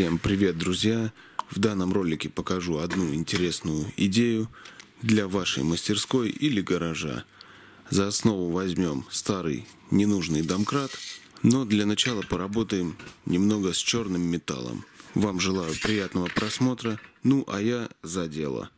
Всем привет, друзья! В данном ролике покажу одну интересную идею для вашей мастерской или гаража. За основу возьмем старый ненужный домкрат, но для начала поработаем немного с черным металлом. Вам желаю приятного просмотра, ну а я за дело.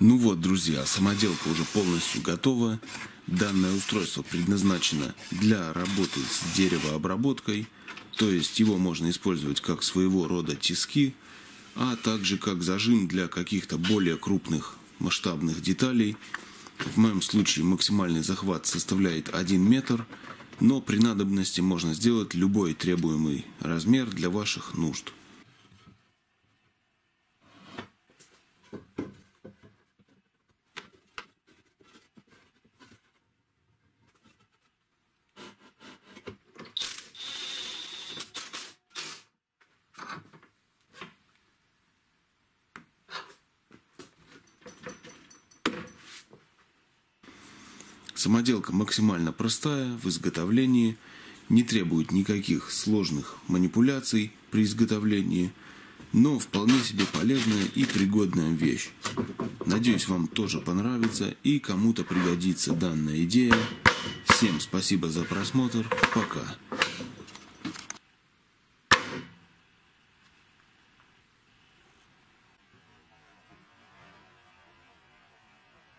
Ну вот, друзья, самоделка уже полностью готова. Данное устройство предназначено для работы с деревообработкой, то есть его можно использовать как своего рода тиски, а также как зажим для каких-то более крупных масштабных деталей. В моем случае максимальный захват составляет 1 метр, но при надобности можно сделать любой требуемый размер для ваших нужд. Самоделка максимально простая в изготовлении, не требует никаких сложных манипуляций при изготовлении, но вполне себе полезная и пригодная вещь. Надеюсь, вам тоже понравится и кому-то пригодится данная идея. Всем спасибо за просмотр. Пока.